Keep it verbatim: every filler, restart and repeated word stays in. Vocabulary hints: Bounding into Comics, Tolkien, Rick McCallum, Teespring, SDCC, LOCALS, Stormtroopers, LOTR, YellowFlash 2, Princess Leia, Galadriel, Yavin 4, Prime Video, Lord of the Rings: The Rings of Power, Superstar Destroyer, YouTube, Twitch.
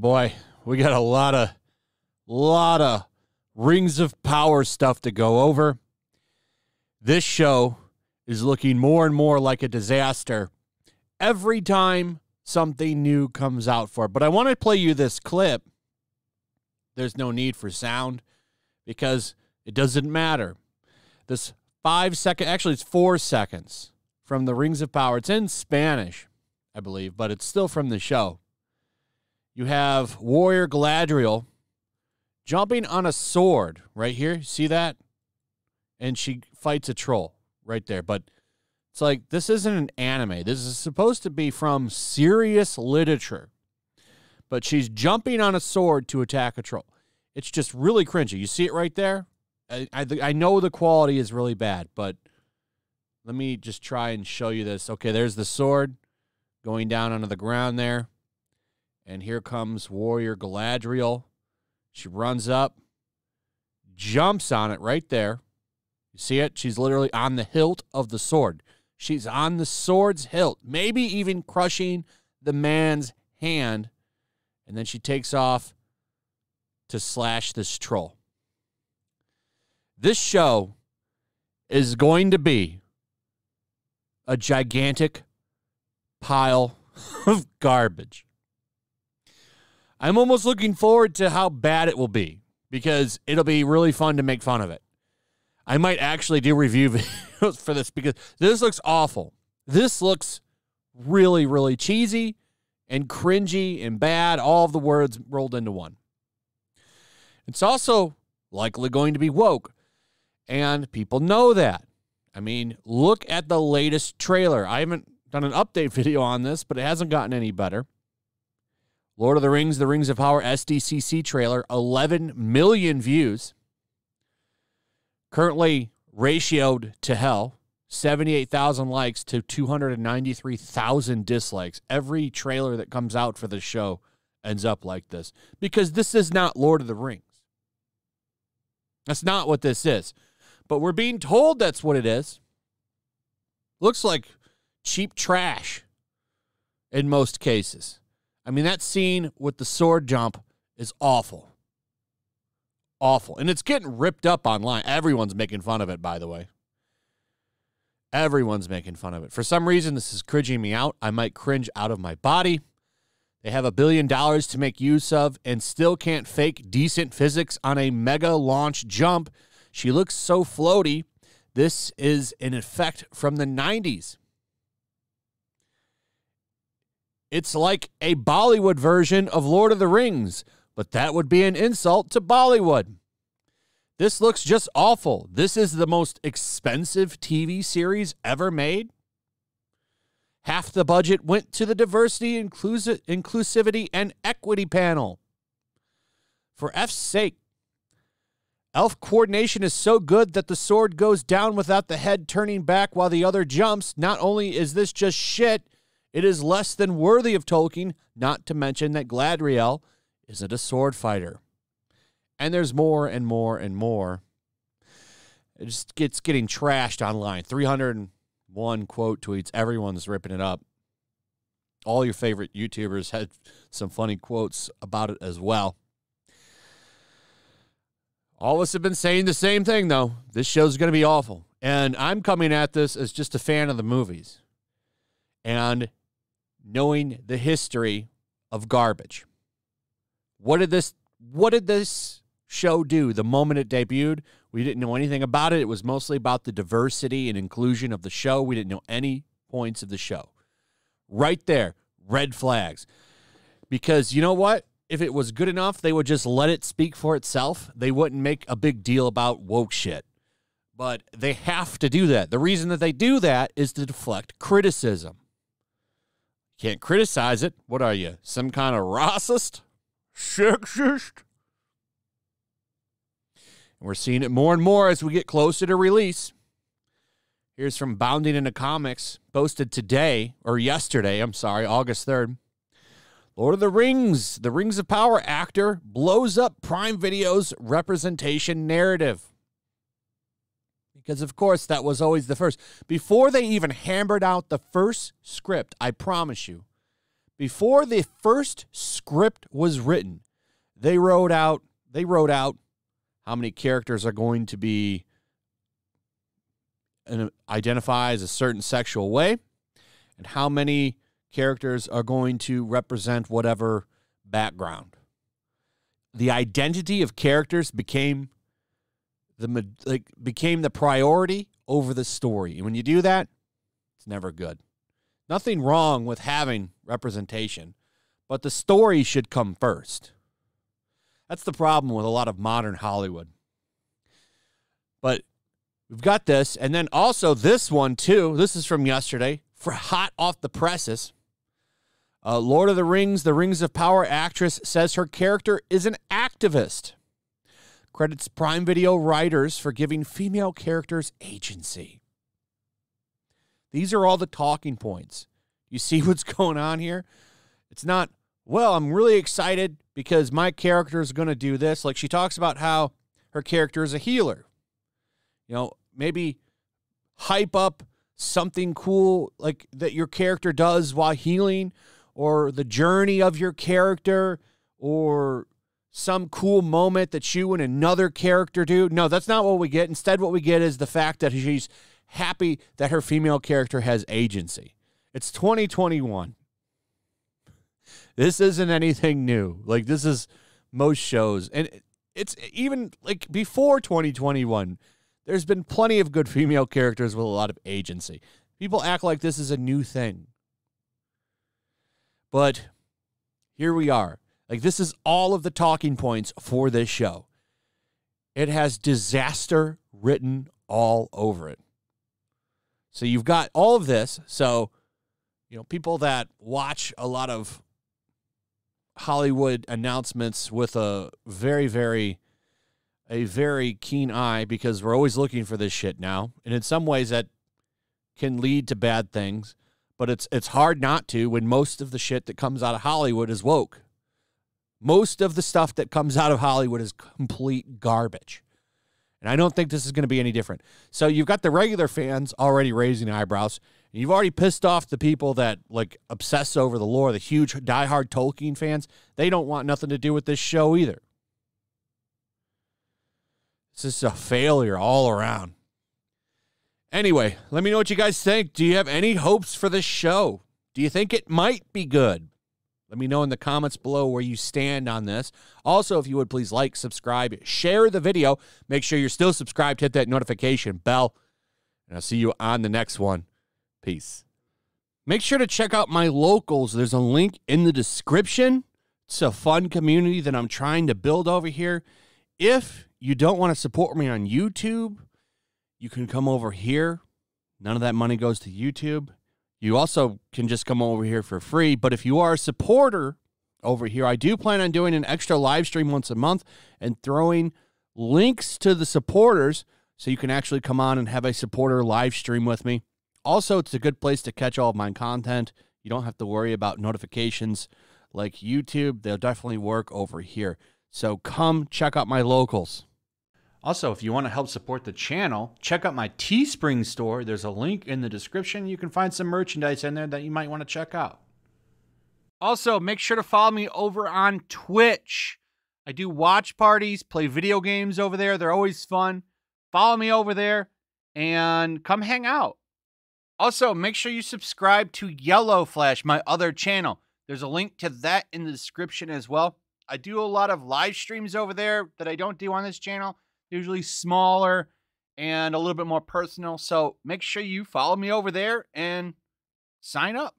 boy, we got a lot of, lot of Rings of Power stuff to go over. This show is looking more and more like a disaster every time something new comes out for it. But I want to play you this clip. There's no need for sound because it doesn't matter. This five second, actually it's four seconds from the Rings of Power. It's in Spanish, I believe, but it's still from the show. You have Warrior Galadriel jumping on a sword right here. See that? And she fights a troll right there. But it's like, this isn't an anime. This is supposed to be from serious literature. But she's jumping on a sword to attack a troll. It's just really cringy. You see it right there? I, I, I know the quality is really bad, but let me just try and show you this. Okay, there's the sword going down onto the ground there. And here comes Warrior Galadriel. She runs up, jumps on it right there. You see it? She's literally on the hilt of the sword. She's on the sword's hilt, maybe even crushing the man's hand. And then she takes off to slash this troll. This show is going to be a gigantic pile of garbage. I'm almost looking forward to how bad it will be because it'll be really fun to make fun of it. I might actually do review videos for this because this looks awful. This looks really, really cheesy and cringy and bad, all of the words rolled into one. It's also likely going to be woke, and people know that. I mean, look at the latest trailer. I haven't done an update video on this, but it hasn't gotten any better. Lord of the Rings, The Rings of Power S D C C trailer, eleven million views. Currently ratioed to hell. seventy-eight thousand likes to two hundred ninety-three thousand dislikes. Every trailer that comes out for the show ends up like this because this is not Lord of the Rings. That's not what this is, but we're being told that's what it is. Looks like cheap trash in most cases. I mean, that scene with the sword jump is awful. Awful. And it's getting ripped up online. Everyone's making fun of it, by the way. Everyone's making fun of it. For some reason, this is cringing me out. I might cringe out of my body. They have a billion dollars to make use of and still can't fake decent physics on a mega launch jump. She looks so floaty. This is an effect from the nineties. It's like a Bollywood version of Lord of the Rings, but that would be an insult to Bollywood. This looks just awful. This is the most expensive T V series ever made. Half the budget went to the diversity, inclusi- inclusivity, and equity panel. For F's sake, elf coordination is so good that the sword goes down without the head turning back while the other jumps. Not only is this just shit, it is less than worthy of Tolkien, not to mention that Galadriel isn't a sword fighter. And there's more and more and more. It just gets getting trashed online. three hundred one quote tweets. Everyone's ripping it up. All your favorite YouTubers had some funny quotes about it as well. All of us have been saying the same thing, though. This show's going to be awful. And I'm coming at this as just a fan of the movies. And knowing the history of garbage. What did this... What did this show do the moment it debuted? We didn't know anything about it. It was mostly about the diversity and inclusion of the show. We didn't know any points of the show. Right there, red flags. Because you know what? If it was good enough, they would just let it speak for itself. They wouldn't make a big deal about woke shit. But they have to do that. The reason that they do that is to deflect criticism. Can't criticize it. What are you, some kind of racist? Sexist. And we're seeing it more and more as we get closer to release. Here's from Bounding into Comics, posted today, or yesterday, I'm sorry, August third. Lord of the Rings, the Rings of Power actor blows up Prime Video's representation narrative. Because, of course, that was always the first. Before they even hammered out the first script, I promise you, Before the first script was written, they wrote out, they wrote out how many characters are going to be identified as a certain sexual way and how many characters are going to represent whatever background. The identity of characters became the like became the priority over the story. And when you do that, it's never good. Nothing wrong with having representation, but the story should come first. That's the problem with a lot of modern Hollywood. But we've got this, and then also this one, too. This is from yesterday, for hot off the presses. Uh, Lord of the Rings, The Rings of Power actress says her character is an activist. Credits Prime Video writers for giving female characters agency. These are all the talking points. You see what's going on here? It's not, well, I'm really excited because my character is going to do this. Like she talks about how her character is a healer. You know, maybe hype up something cool like that your character does while healing, or the journey of your character, or some cool moment that you and another character do. No, that's not what we get. Instead, what we get is the fact that she's happy that her female character has agency. It's twenty twenty-one. This isn't anything new. Like, this is most shows. And it's even, like, before twenty twenty-one, there's been plenty of good female characters with a lot of agency. People act like this is a new thing. But here we are. Like, this is all of the talking points for this show. It has disaster written all over it. So you've got all of this. So, you know, people that watch a lot of Hollywood announcements with a very, very, a very keen eye, because we're always looking for this shit now. And in some ways that can lead to bad things, but it's, it's hard not to when most of the shit that comes out of Hollywood is woke. Most of the stuff that comes out of Hollywood is complete garbage. And I don't think this is going to be any different. So you've got the regular fans already raising eyebrows. And you've already pissed off the people that, like, obsess over the lore, the huge diehard Tolkien fans. They don't want nothing to do with this show either. This is a failure all around. Anyway, let me know what you guys think. Do you have any hopes for this show? Do you think it might be good? Let me know in the comments below where you stand on this. Also, if you would please like, subscribe, share the video. Make sure you're still subscribed. Hit that notification bell. And I'll see you on the next one. Peace. Make sure to check out my locals. There's a link in the description. It's a fun community that I'm trying to build over here. If you don't want to support me on YouTube, you can come over here. None of that money goes to YouTube. You also can just come over here for free. But if you are a supporter over here, I do plan on doing an extra live stream once a month and throwing links to the supporters so you can actually come on and have a supporter live stream with me. Also, it's a good place to catch all of my content. You don't have to worry about notifications like YouTube. They'll definitely work over here. So come check out my locals. Also, if you want to help support the channel, check out my Teespring store. There's a link in the description. You can find some merchandise in there that you might want to check out. Also, make sure to follow me over on Twitch. I do watch parties, play video games over there. They're always fun. Follow me over there and come hang out. Also, make sure you subscribe to Yellow Flash, my other channel. There's a link to that in the description as well. I do a lot of live streams over there that I don't do on this channel. Usually smaller and a little bit more personal. So make sure you follow me over there and sign up.